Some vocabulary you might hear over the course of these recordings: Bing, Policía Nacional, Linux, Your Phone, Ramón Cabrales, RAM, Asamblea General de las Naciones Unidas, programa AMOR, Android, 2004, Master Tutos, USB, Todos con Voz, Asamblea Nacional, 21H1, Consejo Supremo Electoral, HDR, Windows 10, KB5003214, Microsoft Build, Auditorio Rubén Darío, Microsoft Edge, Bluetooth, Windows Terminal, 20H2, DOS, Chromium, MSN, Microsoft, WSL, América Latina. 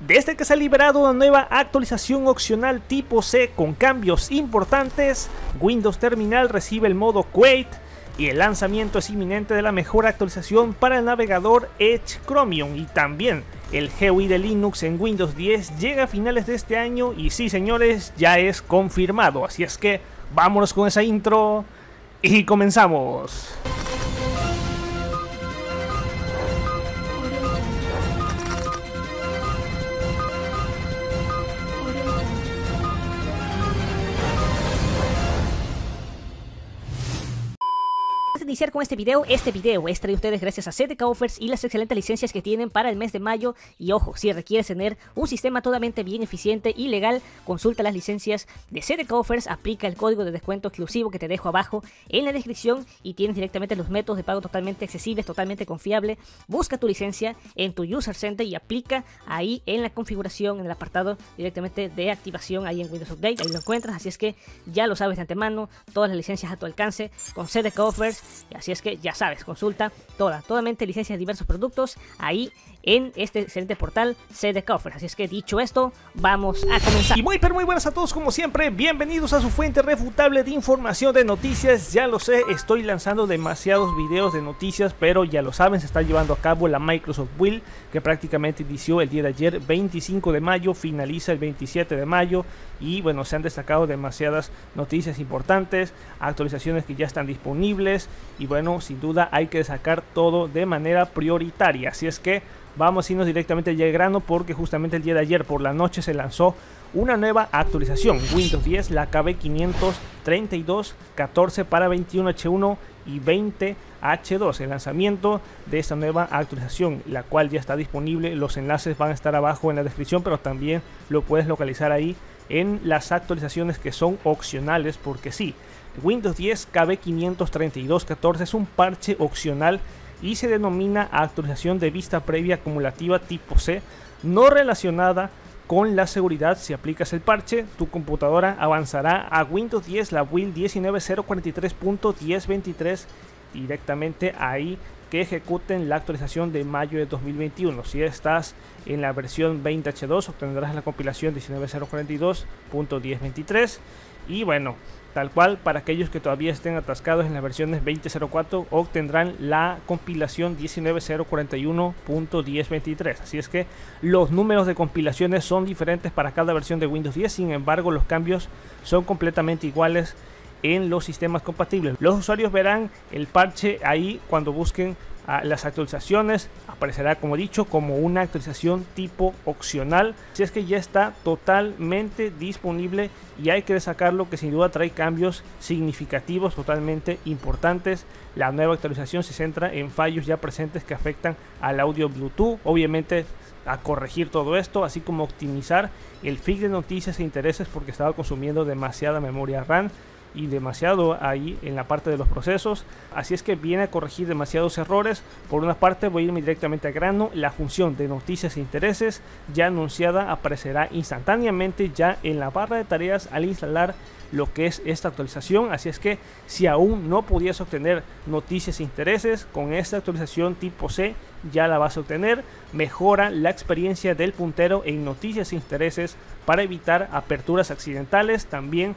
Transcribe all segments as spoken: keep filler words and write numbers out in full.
Desde que se ha liberado una nueva actualización opcional tipo C con cambios importantes, Windows Terminal recibe el modo Quake y el lanzamiento es inminente de la mejor actualización para el navegador Edge Chromium, y también el G U I de Linux en Windows diez llega a finales de este año, y sí señores, ya es confirmado, así es que vámonos con esa intro y comenzamos. Iniciar con este video, este video es traído a ustedes gracias a C D K Offers y las excelentes licencias que tienen para el mes de mayo. Y ojo, si requieres tener un sistema totalmente bien eficiente y legal, consulta las licencias de C D K Offers, aplica el código de descuento exclusivo que te dejo abajo en la descripción y tienes directamente los métodos de pago totalmente accesibles, totalmente confiable. Busca tu licencia en tu User Center y aplica ahí en la configuración, en el apartado directamente de activación, ahí en Windows Update, ahí lo encuentras, así es que ya lo sabes de antemano, todas las licencias a tu alcance con C D K Offers. Así es que ya sabes, consulta toda, totalmente licencias de diversos productos ahí en este excelente portal C D K Offers. Así es que dicho esto, vamos a comenzar. Y muy pero muy buenas a todos como siempre, bienvenidos a su fuente refutable de información de noticias. Ya lo sé, estoy lanzando demasiados videos de noticias, pero ya lo saben, se está llevando a cabo la Microsoft Build, que prácticamente inició el día de ayer, veinticinco de mayo, finaliza el veintisiete de mayo. Y bueno, se han destacado demasiadas noticias importantes, actualizaciones que ya están disponibles. Y bueno, sin duda hay que sacar todo de manera prioritaria. Así es que vamos a irnos directamente al grano, porque justamente el día de ayer por la noche se lanzó una nueva actualización. Windows diez, la K B quinientos treinta y dos catorce para veintiuno H uno y veinte H dos. El lanzamiento de esta nueva actualización, la cual ya está disponible. Los enlaces van a estar abajo en la descripción, pero también lo puedes localizar ahí en las actualizaciones que son opcionales, porque sí, Windows diez K B quinientos treinta y dos catorce es un parche opcional y se denomina actualización de vista previa acumulativa tipo C, no relacionada con la seguridad. Si aplicas el parche, tu computadora avanzará a Windows diez, la build diecinueve cero cuarenta y tres punto mil veintitrés, directamente ahí que ejecuten la actualización de mayo de dos mil veintiuno. Si estás en la versión veinte H dos, obtendrás la compilación diecinueve cero cuarenta y dos punto mil veintitrés. Y bueno, tal cual, para aquellos que todavía estén atascados en las versiones veinte cero cuatro, obtendrán la compilación diecinueve cero cuarenta y uno punto mil veintitrés. Así es que los números de compilaciones son diferentes para cada versión de Windows diez, sin embargo los cambios son completamente iguales en los sistemas compatibles. Los usuarios verán el parche ahí cuando busquen a las actualizaciones, aparecerá como dicho como una actualización tipo opcional. Si es que ya está totalmente disponible y hay que sacarlo, que sin duda trae cambios significativos totalmente importantes. La nueva actualización se centra en fallos ya presentes que afectan al audio Bluetooth, obviamente a corregir todo esto, así como optimizar el feed de noticias e intereses, porque estaba consumiendo demasiada memoria RAM y demasiado ahí en la parte de los procesos. Así es que viene a corregir demasiados errores. Por una parte, voy a irme directamente a grano. La función de noticias e intereses ya anunciada aparecerá instantáneamente ya en la barra de tareas al instalar lo que es esta actualización. Así es que si aún no podías obtener noticias e intereses, con esta actualización tipo C ya la vas a obtener. Mejora la experiencia del puntero en noticias e intereses para evitar aperturas accidentales. También,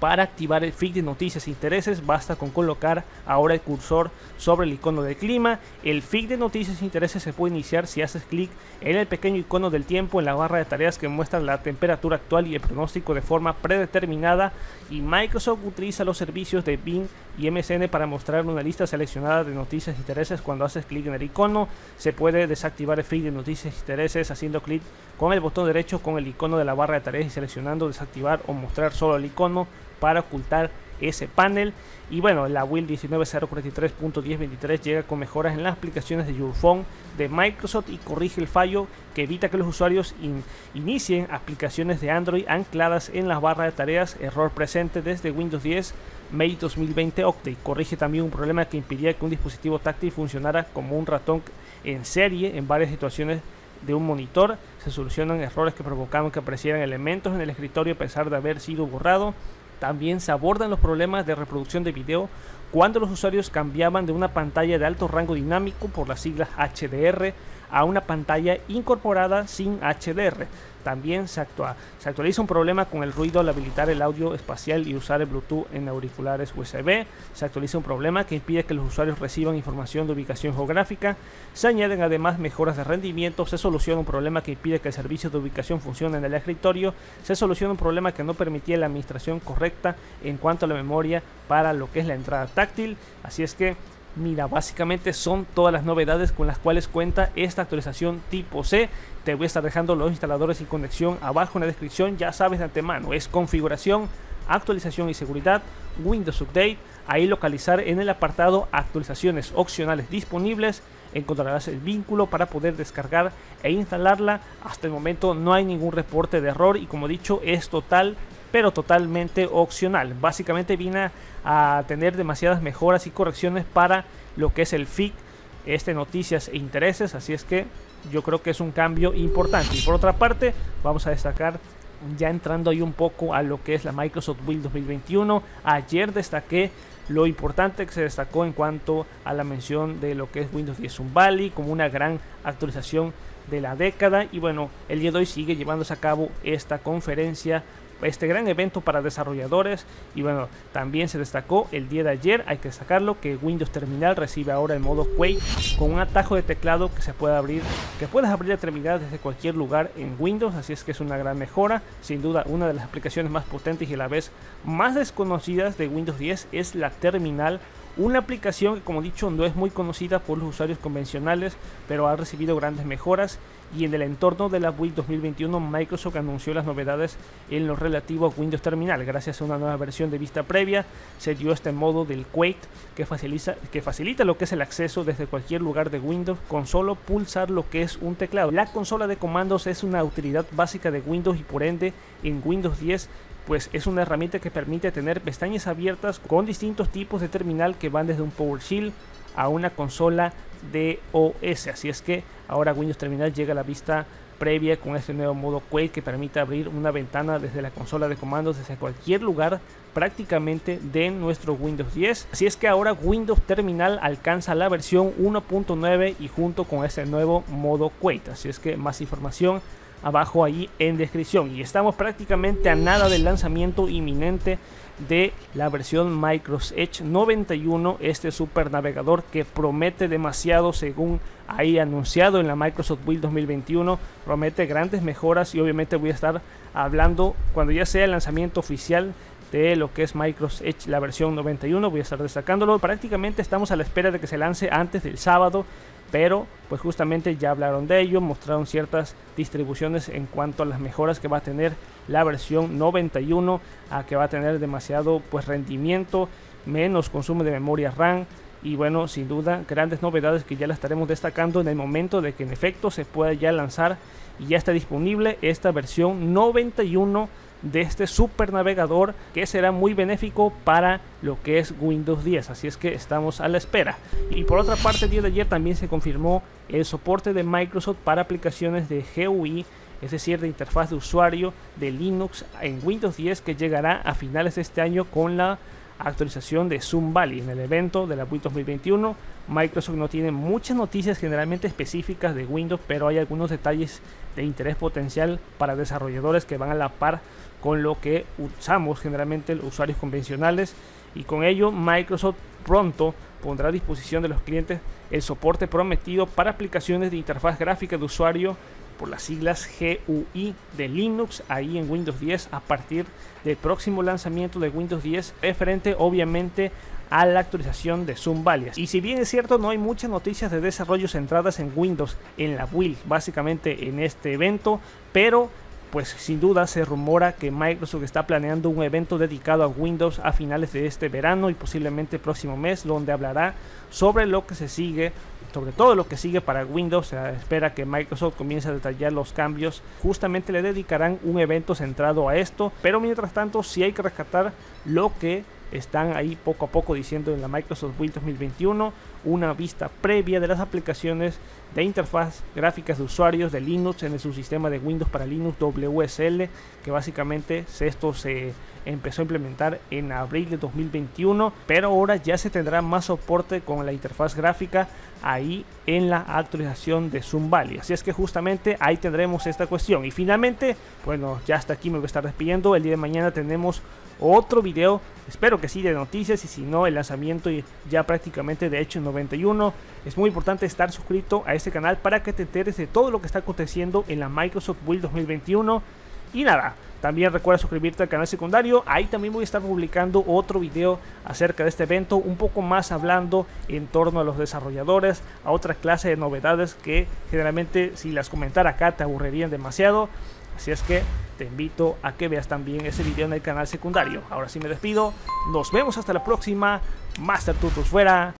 para activar el feed de noticias e intereses, basta con colocar ahora el cursor sobre el icono del clima. El feed de noticias e intereses se puede iniciar si haces clic en el pequeño icono del tiempo en la barra de tareas, que muestra la temperatura actual y el pronóstico de forma predeterminada. Y Microsoft utiliza los servicios de Bing y M S N para mostrar una lista seleccionada de noticias e intereses. Cuando haces clic en el icono, se puede desactivar el feed de noticias e intereses haciendo clic con el botón derecho con el icono de la barra de tareas y seleccionando desactivar o mostrar solo el icono para ocultar ese panel. Y bueno, la build diecinueve cero cuarenta y tres punto mil veintitrés llega con mejoras en las aplicaciones de Your Phone de Microsoft y corrige el fallo que evita que los usuarios in inicien aplicaciones de Android ancladas en las barras de tareas, error presente desde Windows diez May dos mil veinte Update. Corrige también un problema que impedía que un dispositivo táctil funcionara como un ratón en serie en varias situaciones de un monitor. Se solucionan errores que provocaban que aparecieran elementos en el escritorio a pesar de haber sido borrado. También se abordan los problemas de reproducción de video cuando los usuarios cambiaban de una pantalla de alto rango dinámico por las siglas H D R a una pantalla incorporada sin H D R. También se, actua, se actualiza un problema con el ruido al habilitar el audio espacial y usar el Bluetooth en auriculares U S B. Se actualiza un problema que impide que los usuarios reciban información de ubicación geográfica. Se añaden además mejoras de rendimiento. Se soluciona un problema que impide que el servicio de ubicación funcione en el escritorio. Se soluciona un problema que no permitía la administración correcta en cuanto a la memoria para lo que es la entrada táctil. Así es que mira, básicamente son todas las novedades con las cuales cuenta esta actualización tipo C. Te voy a estar dejando los instaladores y conexión abajo en la descripción. Ya sabes de antemano, es configuración, actualización y seguridad, Windows Update. Ahí localizar en el apartado actualizaciones opcionales disponibles. Encontrarás el vínculo para poder descargar e instalarla. Hasta el momento no hay ningún reporte de error y, como dicho, es total, pero totalmente opcional. Básicamente viene a tener demasiadas mejoras y correcciones para lo que es el F I C, este, noticias e intereses, así es que yo creo que es un cambio importante. Y por otra parte, vamos a destacar, ya entrando ahí un poco a lo que es la Microsoft Build dos mil veintiuno, ayer destaqué lo importante que se destacó en cuanto a la mención de lo que es Windows diez Zoom Valley como una gran actualización de la década. Y bueno, el día de hoy sigue llevándose a cabo esta conferencia, este gran evento para desarrolladores. Y bueno, también se destacó el día de ayer, hay que destacarlo, que Windows Terminal recibe ahora el modo Quake con un atajo de teclado que se puede abrir, que puedes abrir la terminal desde cualquier lugar en Windows, así es que es una gran mejora. Sin duda, una de las aplicaciones más potentes y a la vez más desconocidas de Windows diez es la Terminal, una aplicación que, como dicho, no es muy conocida por los usuarios convencionales, pero ha recibido grandes mejoras. Y en el entorno de la Build dos mil veintiuno, Microsoft anunció las novedades en lo relativo a Windows Terminal. Gracias a una nueva versión de vista previa, se dio este modo del Quake que facilita, que facilita lo que es el acceso desde cualquier lugar de Windows con solo pulsar lo que es un teclado. La consola de comandos es una utilidad básica de Windows y, por ende, en Windows diez, pues es una herramienta que permite tener pestañas abiertas con distintos tipos de terminal que van desde un PowerShell a una consola D O S. Así es que ahora Windows Terminal llega a la vista previa con este nuevo modo Quake que permite abrir una ventana desde la consola de comandos desde cualquier lugar prácticamente de nuestro Windows diez. Así es que ahora Windows Terminal alcanza la versión uno punto nueve y junto con este nuevo modo Quake. Así es que más información abajo ahí en descripción. Y estamos prácticamente a nada del lanzamiento inminente de la versión Microsoft Edge noventa y uno, este super navegador que promete demasiado, según ahí anunciado en la Microsoft Build dos mil veintiuno, promete grandes mejoras. Y obviamente voy a estar hablando cuando ya sea el lanzamiento oficial de lo que es Microsoft Edge, la versión noventa y uno, voy a estar destacándolo. Prácticamente estamos a la espera de que se lance antes del sábado, pero pues justamente ya hablaron de ello, mostraron ciertas distribuciones en cuanto a las mejoras que va a tener la versión noventa y uno, a que va a tener demasiado pues rendimiento, menos consumo de memoria RAM. Y bueno, sin duda, grandes novedades que ya las estaremos destacando en el momento de que en efecto se pueda ya lanzar y ya está disponible esta versión noventa y uno de este super navegador que será muy benéfico para lo que es Windows diez, así es que estamos a la espera. Y por otra parte, el día de ayer también se confirmó el soporte de Microsoft para aplicaciones de G U I, es decir, de interfaz de usuario de Linux en Windows diez, que llegará a finales de este año con la actualización de Zoom Valley. En el evento de la Build dos mil veintiuno, Microsoft no tiene muchas noticias generalmente específicas de Windows, pero hay algunos detalles de interés potencial para desarrolladores que van a la par con lo que usamos generalmente los usuarios convencionales. Y con ello, Microsoft pronto pondrá a disposición de los clientes el soporte prometido para aplicaciones de interfaz gráfica de usuario por las siglas G U I de Linux ahí en Windows diez a partir del próximo lanzamiento de Windows diez, referente obviamente a la actualización de Zoom Valley. Y si bien es cierto, no hay muchas noticias de desarrollo centradas en Windows en la Build, básicamente en este evento, pero pues sin duda se rumora que Microsoft está planeando un evento dedicado a Windows a finales de este verano y posiblemente el próximo mes, donde hablará sobre lo que se sigue, sobre todo lo que sigue para Windows. Se espera que Microsoft comience a detallar los cambios. Justamente le dedicarán un evento centrado a esto, pero mientras tanto sí hay que rescatar lo que están ahí poco a poco diciendo en la Microsoft Build dos mil veintiuno, una vista previa de las aplicaciones de interfaz gráficas de usuarios de Linux en el subsistema de Windows para Linux W S L, que básicamente esto se empezó a implementar en abril de dos mil veintiuno, pero ahora ya se tendrá más soporte con la interfaz gráfica ahí en la actualización de Zoom Valley. Así es que justamente ahí tendremos esta cuestión. Y finalmente, bueno, ya hasta aquí me voy a estar despidiendo. El día de mañana tenemos otro video, espero que sí, de noticias, y si no, el lanzamiento ya prácticamente de hecho en noventa y uno. Es muy importante estar suscrito a este canal para que te enteres de todo lo que está aconteciendo en la Microsoft Build dos mil veintiuno. Y nada, también recuerda suscribirte al canal secundario. Ahí también voy a estar publicando otro video acerca de este evento, un poco más hablando en torno a los desarrolladores, a otra clase de novedades que generalmente si las comentara acá te aburrirían demasiado. Así es que te invito a que veas también ese video en el canal secundario. Ahora sí me despido, nos vemos hasta la próxima. Master Tutos fuera.